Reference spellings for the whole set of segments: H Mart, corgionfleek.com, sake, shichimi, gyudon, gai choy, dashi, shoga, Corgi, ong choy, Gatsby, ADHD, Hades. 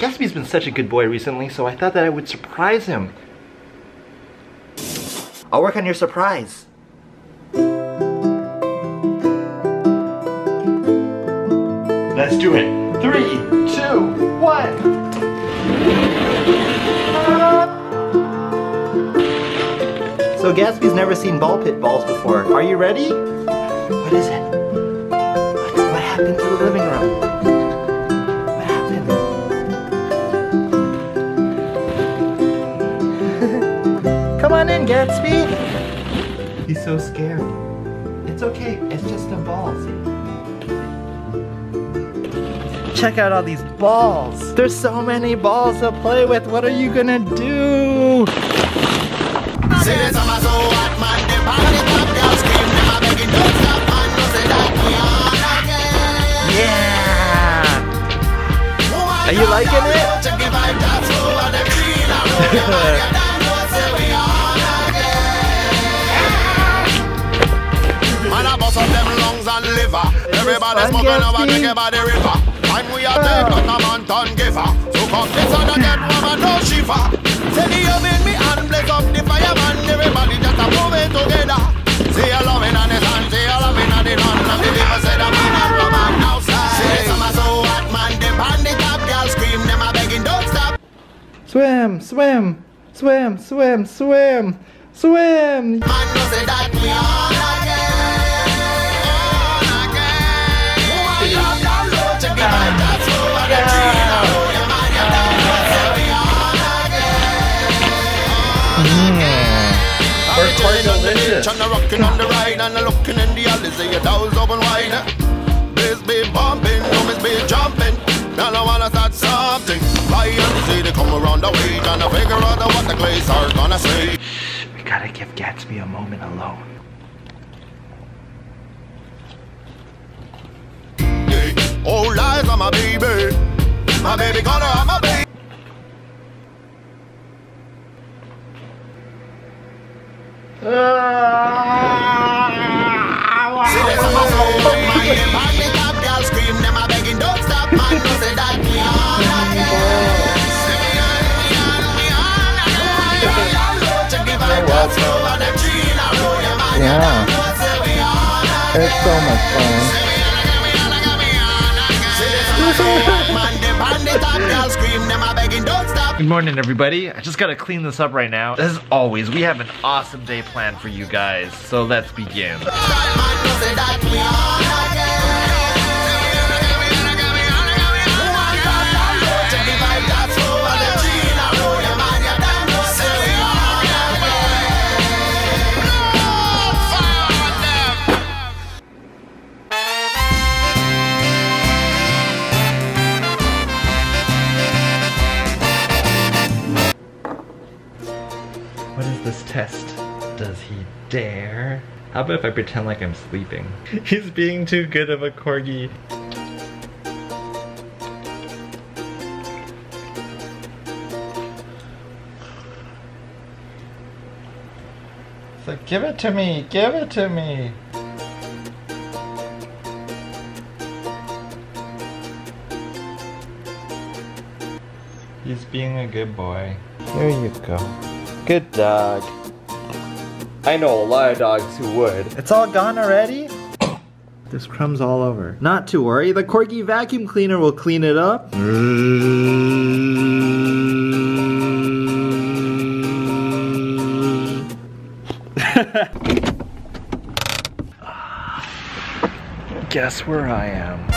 Gatsby's been such a good boy recently, so I thought that I would surprise him. I'll work on your surprise. Let's do it. 3, 2, 1. So Gatsby's never seen ball pit balls before. Are you ready? What is it? What happened to the living room? What happened? Come on in, Gatsby. He's so scared. It's okay. It's just the balls. Check out all these balls. There's so many balls to play with. What are you gonna do? Yeah! Are you liking it? Everybody's smoking over drinking by the river. And we are dead but a man don't give her. So come this on the dead woman, no shiver. Say the oven me and blaze up the fireman. Everybody just a moving together. See a loving on the sun, see a loving on the run. And the people say the man and woman outside. See some are so hot man, they pan the top. Y'all scream, them are begging don't stop. Swim, swim, swim, swim, swim, swim. Man no say that we are. Rocking on the ride and looking in the alley, see your doors open wide. This be bumping, women's be jumping. Now I wanna start something. Lions see they come around the way, trying to figure out what the glaze are gonna say. We gotta give Gatsby a moment alone. Yeah. Oh, lies on my baby. My baby gonna have my baby. Yeah, it's so much fun. Good morning, everybody. I just gotta clean this up right now. As always, we have an awesome day planned for you guys, so let's begin. Test. Does he dare? How about if I pretend like I'm sleeping? He's being too good of a corgi. It's like, give it to me, give it to me. He's being a good boy. There you go. Good dog. I know a lot of dogs who would. It's all gone already? There's crumbs all over. Not to worry, the corgi vacuum cleaner will clean it up. Guess where I am.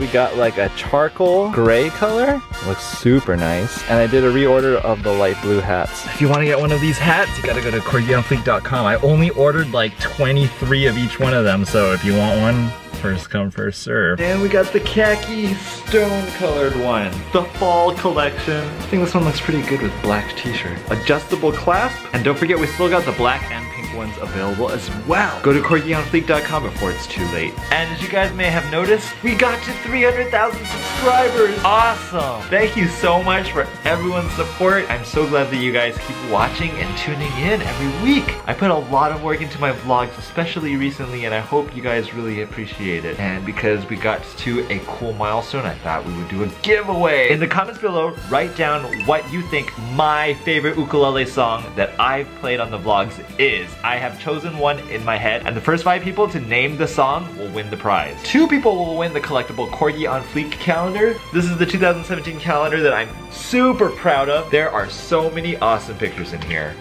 We got like a charcoal gray color. Looks super nice. And I did a reorder of the light blue hats. If you want to get one of these hats, you gotta go to corgionfleek.com. I only ordered like 23 of each one of them, so if you want one, first come, first serve. And we got the khaki stone colored one. The fall collection. I think this one looks pretty good with black t-shirt. Adjustable clasp. And don't forget, we still got the black and pink cheap ones available as well. Go to corgionfleek.com before it's too late. And as you guys may have noticed, we got to 300,000 subscribers. Awesome. Thank you so much for everyone's support. I'm so glad that you guys keep watching and tuning in every week. I put a lot of work into my vlogs, especially recently, and I hope you guys really appreciate it. And because we got to a cool milestone, I thought we would do a giveaway. In the comments below, write down what you think my favorite ukulele song that I've played on the vlogs is. I have chosen one in my head, and the first 5 people to name the song will win the prize. 2 people will win the collectible Corgi on Fleek calendar. This is the 2017 calendar that I'm super proud of. There are so many awesome pictures in here,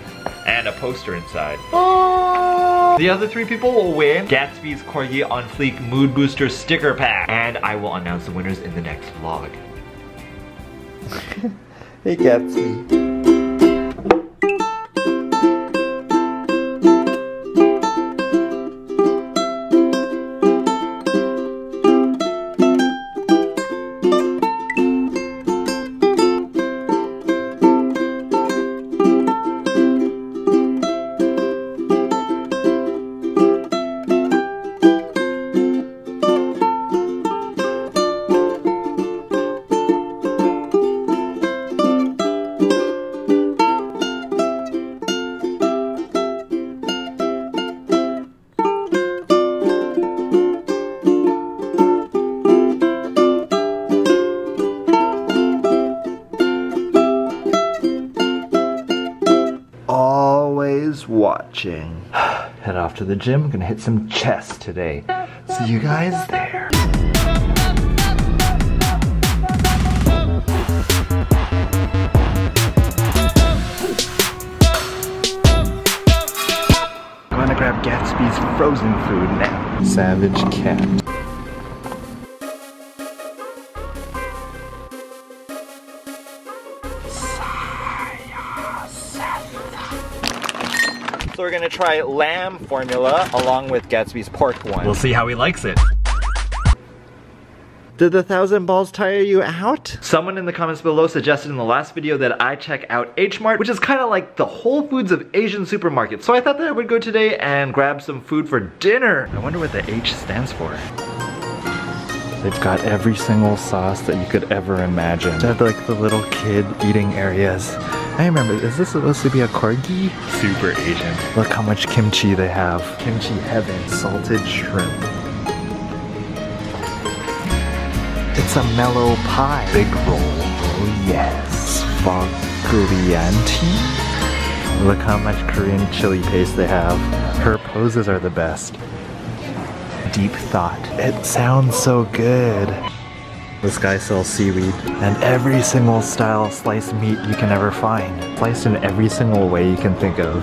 and a poster inside. The other 3 people will win Gatsby's Corgi on Fleek Mood Booster sticker pack, and I will announce the winners in the next vlog. Hey Gatsby. Watching. Head off to the gym. I'm gonna hit some chest today. See you guys there. I'm gonna grab Gatsby's frozen food now. Savage cat. So we're gonna try lamb formula along with Gatsby's pork one. We'll see how he likes it. Did the 1,000 balls tire you out? Someone in the comments below suggested in the last video that I check out H Mart, which is kind of like the Whole Foods of Asian supermarkets. So I thought that I would go today and grab some food for dinner. I wonder what the H stands for. They've got every single sauce that you could ever imagine. They have like the little kid eating areas. I remember, is this supposed to be a corgi? Super Asian. Look how much kimchi they have. Kimchi heaven. Salted shrimp. It's a mellow pie. Big roll. Oh yes. Spaghetti. Look how much Korean chili paste they have. Her poses are the best. Deep thought. It sounds so good. This guy sells seaweed and every single style sliced meat you can ever find. Sliced in every single way you can think of.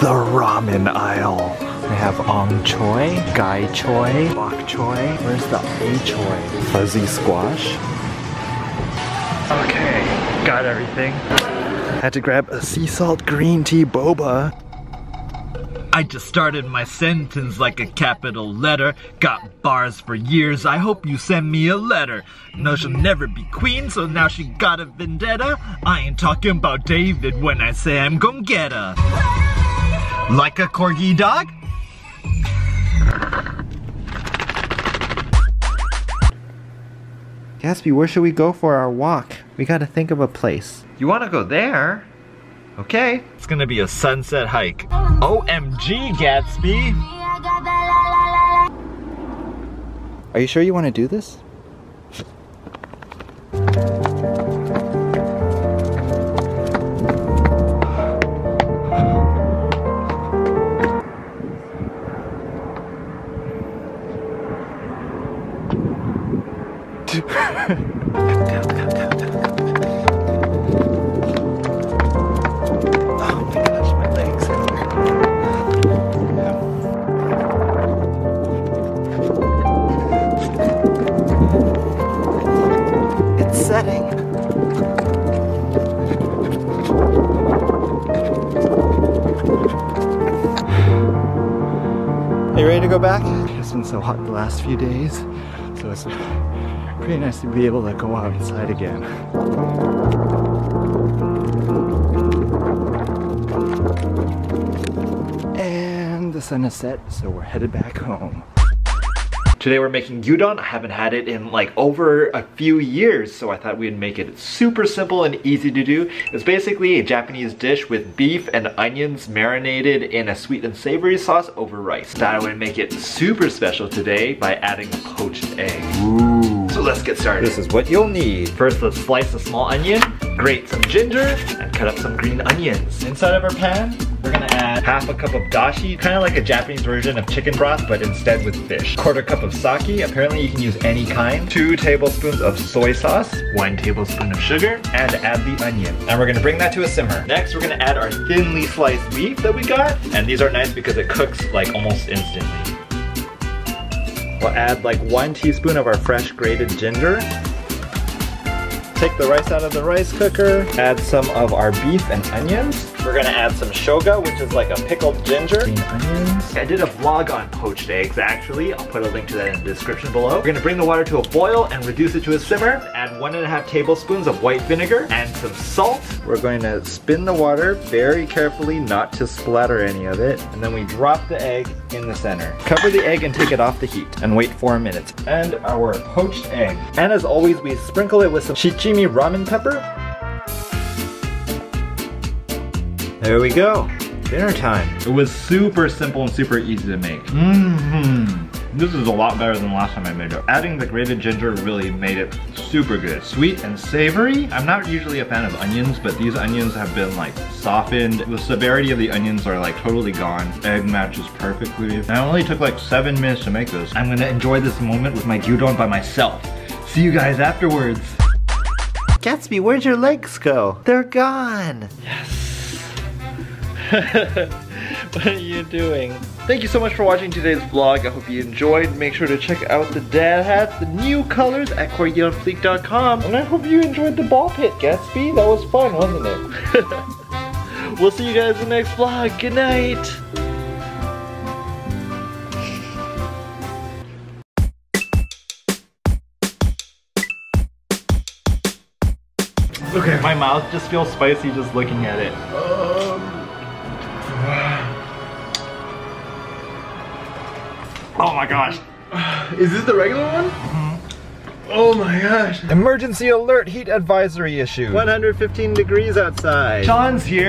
The ramen aisle. They have ong choy, gai choy, bok choy. Where's the a choy? Fuzzy squash. Okay, got everything. Had to grab a sea salt green tea boba. I just started my sentence like a capital letter. Got bars for years, I hope you send me a letter. No, she'll never be queen, so now she got a vendetta. I ain't talking about David when I say I'm gon' get her. Like a corgi dog? Gatsby, where should we go for our walk? We gotta think of a place. You wanna go there? Okay. It's gonna be a sunset hike. OMG, Gatsby! Are you sure you want to do this? You ready to go back? It's been so hot the last few days, so it's pretty nice to be able to go out inside again. Hey. the sun has set, so we're headed back home. Today we're making gyudon. I haven't had it in like over a few years, so I thought we'd make it super simple and easy to do. It's basically a Japanese dish with beef and onions marinated in a sweet and savory sauce over rice. Thought I would make it super special today by adding a poached egg. Ooh. So let's get started. This is what you'll need. First, let's slice a small onion, grate some ginger, and cut up some green onions. Inside of our pan, we're gonna add half a cup of dashi, kind of like a Japanese version of chicken broth, but instead with fish. 1/4 cup of sake, apparently you can use any kind. 2 tablespoons of soy sauce, 1 tablespoon of sugar, and add the onion. And we're gonna bring that to a simmer. Next, we're gonna add our thinly sliced beef that we got. And these are nice because it cooks like almost instantly. We'll add like 1 teaspoon of our fresh grated ginger. Take the rice out of the rice cooker, add some of our beef and onions. We're gonna add some shoga, which is like a pickled ginger. Green onions. I did a vlog on poached eggs actually. I'll put a link to that in the description below. We're gonna bring the water to a boil and reduce it to a simmer. Add 1 1/2 tablespoons of white vinegar and some salt. We're going to spin the water very carefully, not to splatter any of it. And then we drop the egg in the center. Cover the egg and take it off the heat and wait 4 minutes. And our poached egg. And as always, we sprinkle it with some shichimi ramen pepper. There we go. Dinner time. It was super simple and super easy to make. This is a lot better than last time I made it. Adding the grated ginger really made it super good. Sweet and savory. I'm not usually a fan of onions, but these onions have been like softened. The severity of the onions are like totally gone. Egg matches perfectly. And I only took like 7 minutes to make this. I'm gonna enjoy this moment with my gyudon by myself. See you guys afterwards. Gatsby, where'd your legs go? They're gone! Yes! What are you doing? Thank you so much for watching today's vlog. I hope you enjoyed. Make sure to check out the dad hats, the new colors at corgionfleek.com. And I hope you enjoyed the ball pit, Gatsby. That was fun, wasn't it? We'll see you guys in the next vlog. Good night! Okay, my mouth just feels spicy just looking at it. Oh my gosh. Is this the regular one? Mm-hmm. Oh my gosh. Emergency alert, heat advisory issue. 115 degrees outside. Sean's here.